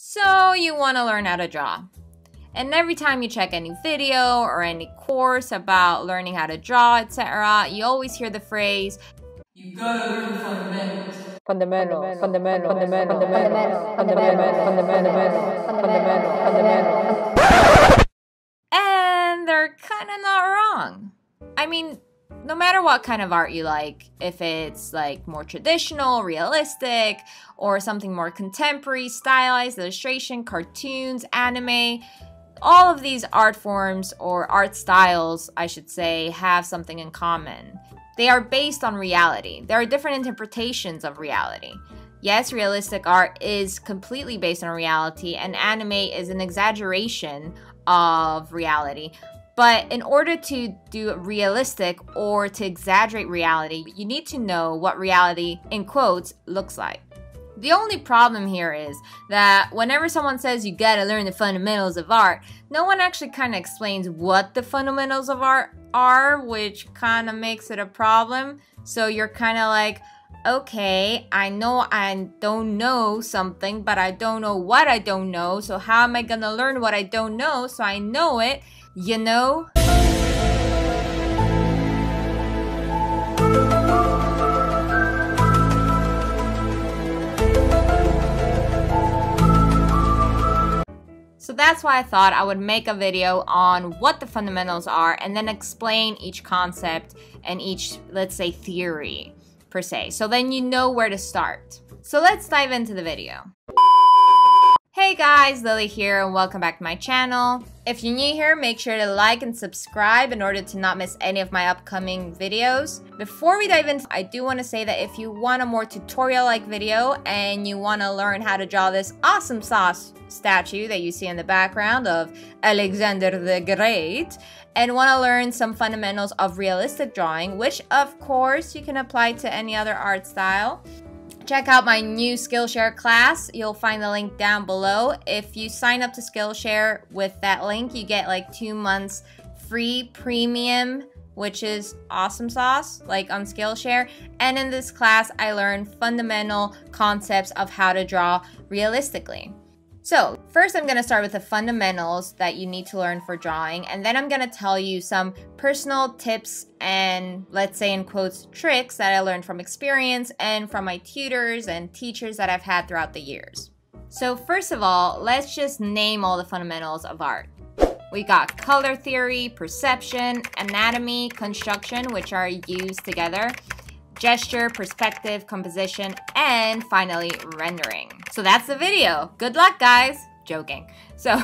So you want to learn how to draw. And every time you check any video or any course about learning how to draw, etc., you always hear the phrase, you gotta learn fundamentals. Fundamentals. Fundamentals. Fundamentals. Fundamentals. Fundamentals. Fundamentals. Fundamentals. Fundamentals. And they're kind of not wrong. I mean, no matter what kind of art you like, if it's like more traditional, realistic, or something more contemporary, stylized, illustration, cartoons, anime, all of these art forms or art styles, I should say, have something in common. They are based on reality. There are different interpretations of reality. Yes, realistic art is completely based on reality, and anime is an exaggeration of reality. But in order to do realistic or to exaggerate reality, you need to know what reality, in quotes, looks like. The only problem here is that whenever someone says you gotta learn the fundamentals of art, no one actually kind of explains what the fundamentals of art are, which kind of makes it a problem. So you're kind of like, okay, I know I don't know something, but I don't know what I don't know, so how am I gonna learn what I don't know so I know it? You know? So that's why I thought I would make a video on what the fundamentals are and then explain each concept and each, let's say, theory per se. So then you know where to start. So let's dive into the video. Hey guys, Lily here and welcome back to my channel. If you're new here, make sure to like and subscribe in order to not miss any of my upcoming videos. Before we dive in, I do want to say that if you want a more tutorial-like video and you want to learn how to draw this awesome sauce statue that you see in the background of Alexander the Great and want to learn some fundamentals of realistic drawing, which of course you can apply to any other art style, check out my new Skillshare class. You'll find the link down below. If you sign up to Skillshare with that link, you get like 2 months free premium, which is awesome sauce, like on Skillshare. And in this class, I learned fundamental concepts of how to draw realistically. So first I'm gonna start with the fundamentals that you need to learn for drawing, and then I'm gonna tell you some personal tips and, let's say in quotes, tricks that I learned from experience and from my tutors and teachers that I've had throughout the years. So first of all, let's just name all the fundamentals of art. We got color theory, perception, anatomy, construction, which are used together, gesture, perspective, composition, and finally rendering. So that's the video. Good luck, guys. Joking. So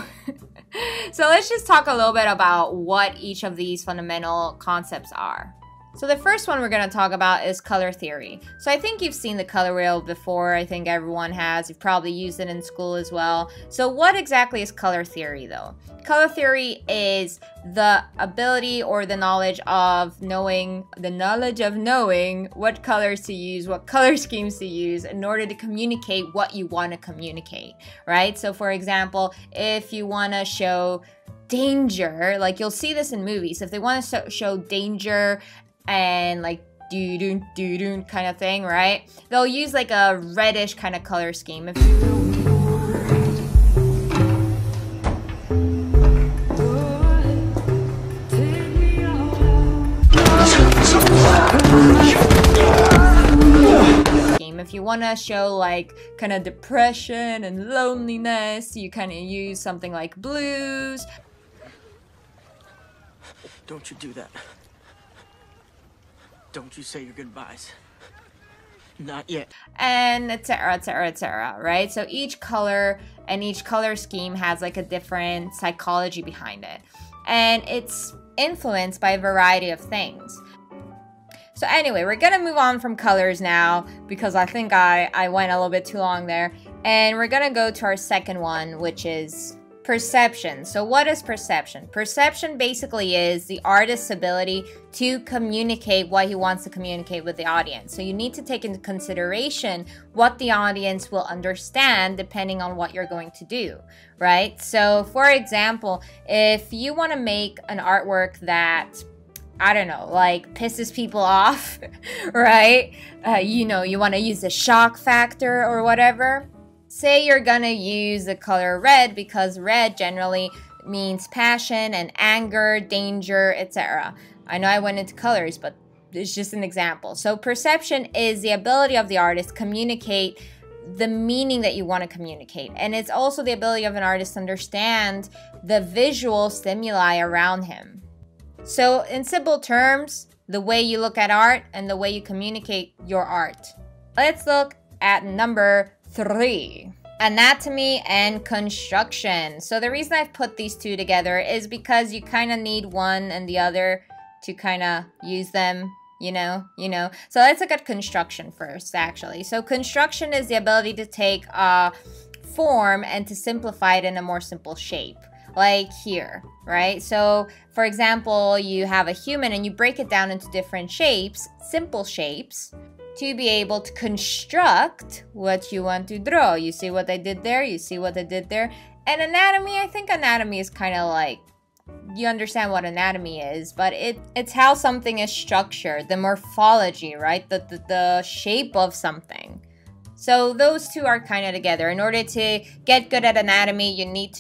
let's just talk a little bit about what each of these fundamental concepts are. So the first one we're going to talk about is color theory. So I think you've seen the color wheel before. I think everyone has. You've probably used it in school as well. So what exactly is color theory though? Color theory is the ability or the knowledge of knowing, what colors to use, what color schemes to use in order to communicate what you want to communicate, right? So for example, if you want to show danger, like you'll see this in movies, if they want to show danger and like doo-doo-doo-doo kind of thing, right? They'll use like a reddish kind of color scheme. If you want to show like kind of depression and loneliness, you kind of use something like blues. Don't you do that. Don't you say your goodbyes. Not yet. And etc, etc, etc, right? So each color and each color scheme has like a different psychology behind it. And it's influenced by a variety of things. So anyway, we're gonna move on from colors now because I think I went a little bit too long there. And we're gonna go to our second one, which is perception. So what is perception? Perception basically is the artist's ability to communicate what he wants to communicate with the audience. So you need to take into consideration what the audience will understand depending on what you're going to do, right? So for example, if you want to make an artwork that, I don't know, like pisses people off, right? You know, you want to use the shock factor or whatever. Say you're gonna use the color red because red generally means passion and anger, danger, etc. I know I went into colors, but it's just an example. So perception is the ability of the artist to communicate the meaning that you want to communicate. And it's also the ability of an artist to understand the visual stimuli around him. So in simple terms, the way you look at art and the way you communicate your art. Let's look at number 3. Anatomy and construction. So the reason I've put these two together is because you kind of need one and the other to kind of use them, you know. So let's look at construction first, actually. So construction is the ability to take a form and to simplify it in a more simple shape, like here, right? So for example, you have a human and you break it down into different shapes, simple shapes, to be able to construct what you want to draw. You see what I did there? You see what I did there? And anatomy, I think anatomy is kind of like, you understand what anatomy is, but it's how something is structured, the morphology, right? The shape of something. So those two are kind of together. In order to get good at anatomy, you need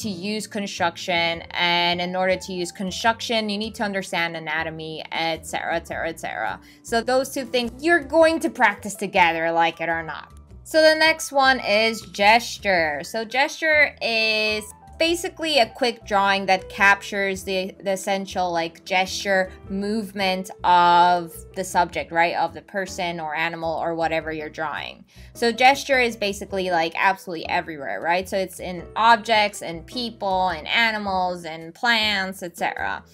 to use construction, and in order to use construction, you need to understand anatomy, etc., etc., etc. So those two things, you're going to practice together, like it or not. So the next one is gesture. So gesture is basically a quick drawing that captures the essential like gesture movement of the subject, right? Of the person or animal or whatever you're drawing. So gesture is basically like absolutely everywhere, right? So it's in objects and people and animals and plants, etc.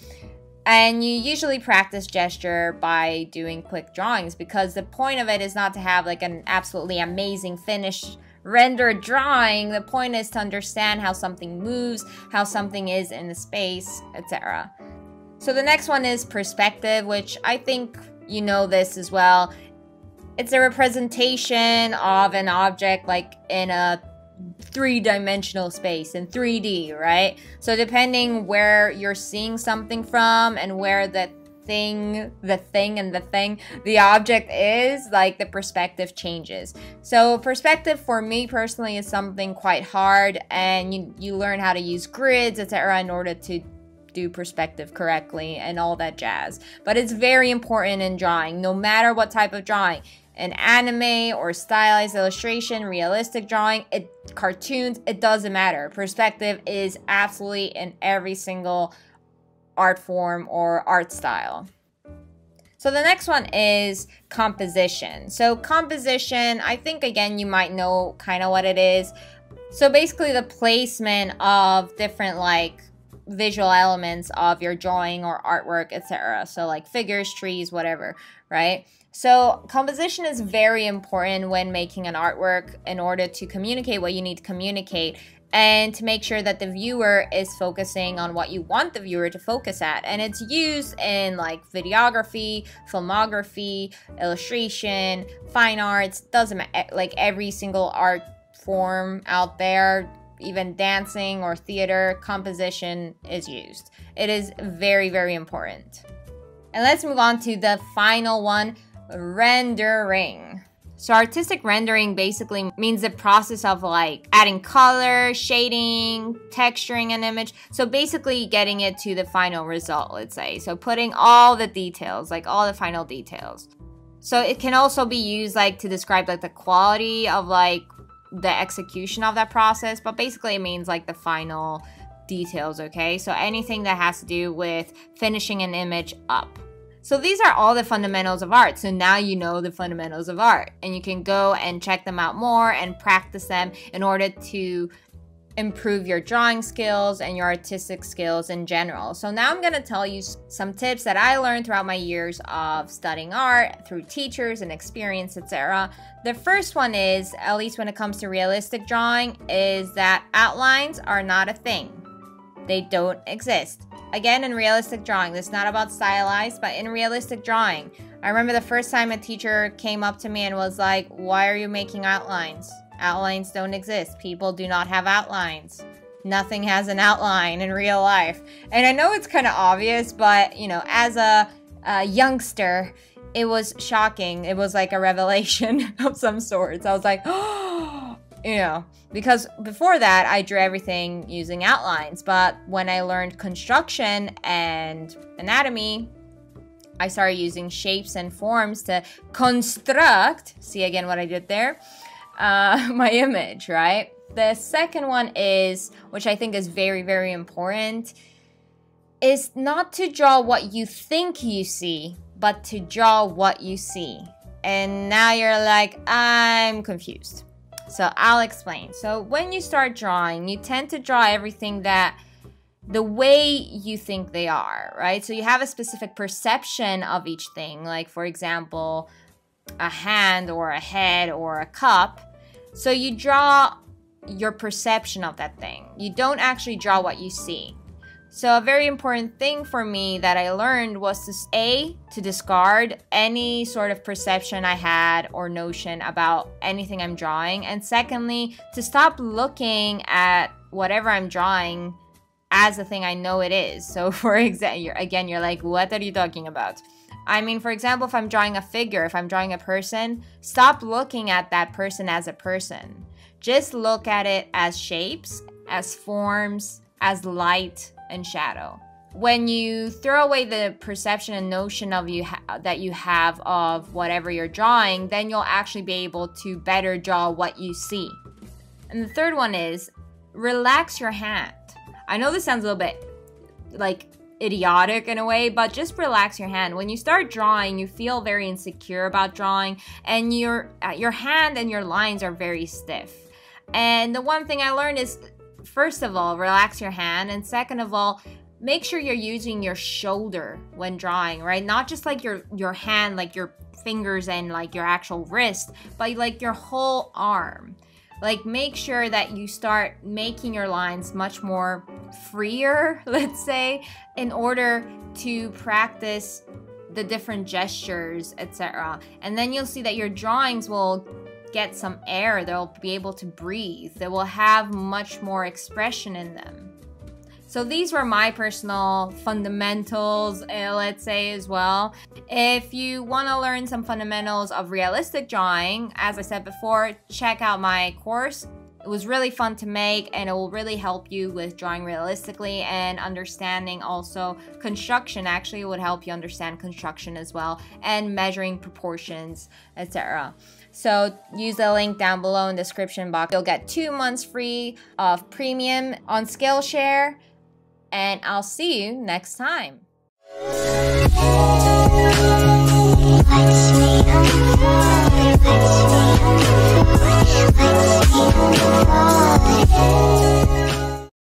And you usually practice gesture by doing quick drawings, because the point of it is not to have like an absolutely amazing finish render drawing. The point is to understand how something moves, how something is in the space, etc. So the next one is perspective, which I think you know this as well. It's a representation of an object like in a three-dimensional space, in 3D, right? So depending where you're seeing something from and where the object is, like the perspective changes. So perspective for me personally is something quite hard, and you learn how to use grids, etc., in order to do perspective correctly and all that jazz. But it's very important in drawing, no matter what type of drawing, an anime or stylized illustration, realistic drawing, cartoons, it doesn't matter. Perspective is absolutely in every single art form or art style. So the next one is composition. So composition, I think again you might know kind of what it is. So basically the placement of different like visual elements of your drawing or artwork, etc. So like figures, trees, whatever, right? So composition is very important when making an artwork in order to communicate what you need to communicate, and to make sure that the viewer is focusing on what you want the viewer to focus at. And it's used in like videography, filmography, illustration, fine arts, doesn't matter, like every single art form out there, even dancing or theater, composition is used. It is very, very important. And let's move on to the final one, rendering. So artistic rendering basically means the process of like adding color, shading, texturing an image. So basically getting it to the final result, let's say. So putting all the details, like all the final details. So it can also be used like to describe like the quality of like the execution of that process. But basically it means like the final details, okay? So anything that has to do with finishing an image up. So these are all the fundamentals of art. So now you know the fundamentals of art, and you can go and check them out more and practice them in order to improve your drawing skills and your artistic skills in general. So now I'm gonna tell you some tips that I learned throughout my years of studying art through teachers and experience, etc. The first one is, at least when it comes to realistic drawing, is that outlines are not a thing. They don't exist. Again, in realistic drawing, this is not about stylized, but in realistic drawing. I remember the first time a teacher came up to me and was like, why are you making outlines? Outlines don't exist. People do not have outlines. Nothing has an outline in real life. And I know it's kind of obvious, but you know, as a youngster, it was shocking. It was like a revelation of some sorts. I was like, oh, You know, because before that, I drew everything using outlines. But when I learned construction and anatomy, I started using shapes and forms to construct, see again what I did there, my image, right? The second one is, which I think is very, very important, is not to draw what you think you see, but to draw what you see. And now you're like, I'm confused. So I'll explain. So when you start drawing, you tend to draw everything that the way you think they are, right? So you have a specific perception of each thing. Like, for example, a hand or a head or a cup. So you draw your perception of that thing. You don't actually draw what you see. So a very important thing for me that I learned was to to discard any sort of perception I had or notion about anything I'm drawing. And secondly, to stop looking at whatever I'm drawing as the thing I know it is. So for example, again, you're like, what are you talking about? I mean, for example, if I'm drawing a figure, if I'm drawing a person, stop looking at that person as a person. Just look at it as shapes, as forms, as light, and shadow. When you throw away the perception and notion of that you have of whatever you're drawing, then you'll actually be able to better draw what you see. And the third one is relax your hand. I know this sounds a little bit like idiotic in a way, but just relax your hand. When you start drawing, you feel very insecure about drawing, and your hand and your lines are very stiff. And the one thing I learned is, first of all, relax your hand, and second of all, make sure you're using your shoulder when drawing, right? Not just like your hand, like your fingers and like your actual wrist, but like your whole arm. Like, make sure that you start making your lines much more freer, let's say, in order to practice the different gestures, etc. And then you'll see that your drawings will get some air, they'll be able to breathe, they will have much more expression in them. So these were my personal fundamentals, let's say, as well. If you want to learn some fundamentals of realistic drawing, as I said before, check out my course. It was really fun to make, and it will really help you with drawing realistically and understanding also construction. Actually, it would help you understand construction as well, and measuring proportions, etc. So use the link down below in the description box. You'll get 2 months free of premium on Skillshare, and I'll see you next time.